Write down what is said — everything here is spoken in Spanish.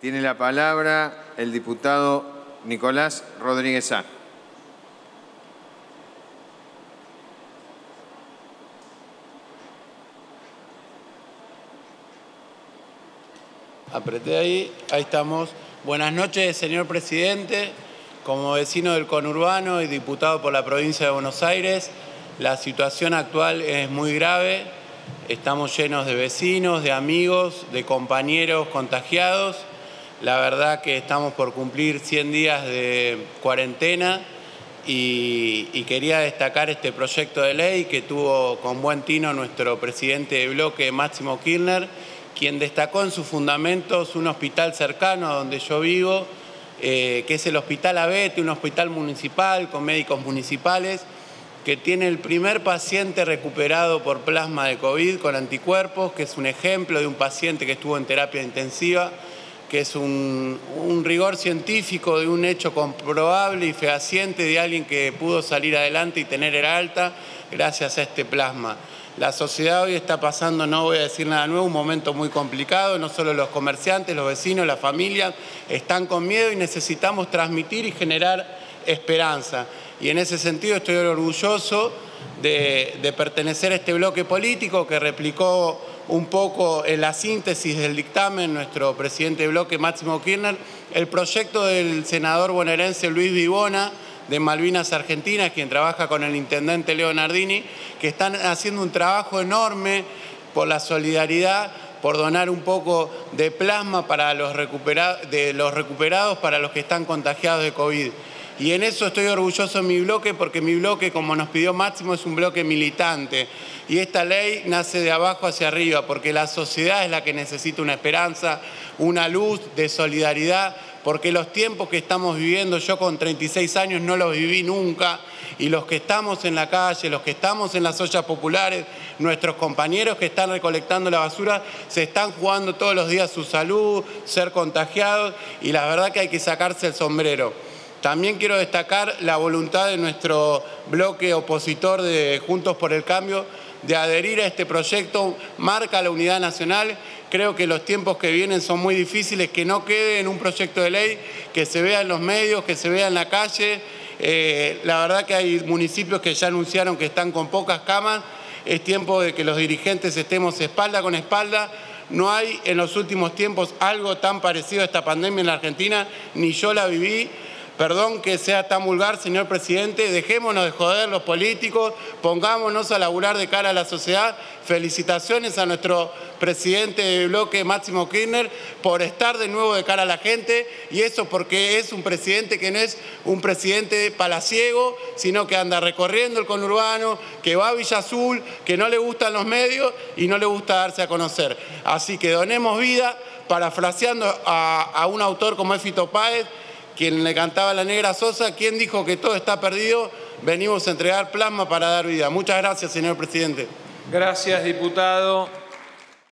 Tiene la palabra el diputado Nicolás Rodríguez Saá. Apreté ahí, ahí estamos. Buenas noches, señor presidente. Como vecino del conurbano y diputado por la provincia de Buenos Aires, la situación actual es muy grave. Estamos llenos de vecinos, de amigos, de compañeros contagiados. La verdad que estamos por cumplir 100 días de cuarentena y quería destacar este proyecto de ley que tuvo con buen tino nuestro presidente de bloque, Máximo Kirchner, quien destacó en sus fundamentos un hospital cercano a donde yo vivo, que es el Hospital Abete, un hospital municipal con médicos municipales, que tiene el primer paciente recuperado por plasma de COVID con anticuerpos, que es un ejemplo de un paciente que estuvo en terapia intensiva, que es un rigor científico de un hecho comprobable y fehaciente de alguien que pudo salir adelante y tener el alta gracias a este plasma. La sociedad hoy está pasando, no voy a decir nada nuevo, un momento muy complicado, no solo los comerciantes, los vecinos, las familias están con miedo y necesitamos transmitir y generar esperanza. Y en ese sentido estoy orgulloso de pertenecer a este bloque político que replicó un poco en la síntesis del dictamen nuestro presidente de bloque, Máximo Kirchner, el proyecto del senador bonaerense Luis Vivona de Malvinas, Argentina, quien trabaja con el intendente Leonardo Nardini, que están haciendo un trabajo enorme por la solidaridad, por donar un poco de plasma para los recuperados, para los que están contagiados de COVID. Y en eso estoy orgulloso de mi bloque, porque mi bloque, como nos pidió Máximo, es un bloque militante. Y esta ley nace de abajo hacia arriba, porque la sociedad es la que necesita una esperanza, una luz de solidaridad, porque los tiempos que estamos viviendo, yo con 36 años no los viví nunca, y los que estamos en la calle, los que estamos en las ollas populares, nuestros compañeros que están recolectando la basura, se están jugando todos los días su salud, ser contagiados, y la verdad que hay que sacarse el sombrero. También quiero destacar la voluntad de nuestro bloque opositor de Juntos por el Cambio de adherir a este proyecto, marca la unidad nacional. Creo que los tiempos que vienen son muy difíciles, que no quede en un proyecto de ley, que se vea en los medios, que se vea en la calle. La verdad que hay municipios que ya anunciaron que están con pocas camas. Es tiempo de que los dirigentes estemos espalda con espalda. No hay en los últimos tiempos algo tan parecido a esta pandemia en la Argentina, ni yo la viví. Perdón que sea tan vulgar, señor presidente, dejémonos de joder los políticos, pongámonos a laburar de cara a la sociedad. Felicitaciones a nuestro presidente de bloque, Máximo Kirchner, por estar de nuevo de cara a la gente, y eso porque es un presidente que no es un presidente palaciego, sino que anda recorriendo el conurbano, que va a Villa Azul, que no le gustan los medios y no le gusta darse a conocer. Así que donemos vida, parafraseando a un autor como es Fito Páez, quien le cantaba a la Negra Sosa, quien dijo que todo está perdido, venimos a entregar plasma para dar vida. Muchas gracias, señor presidente. Gracias, diputado.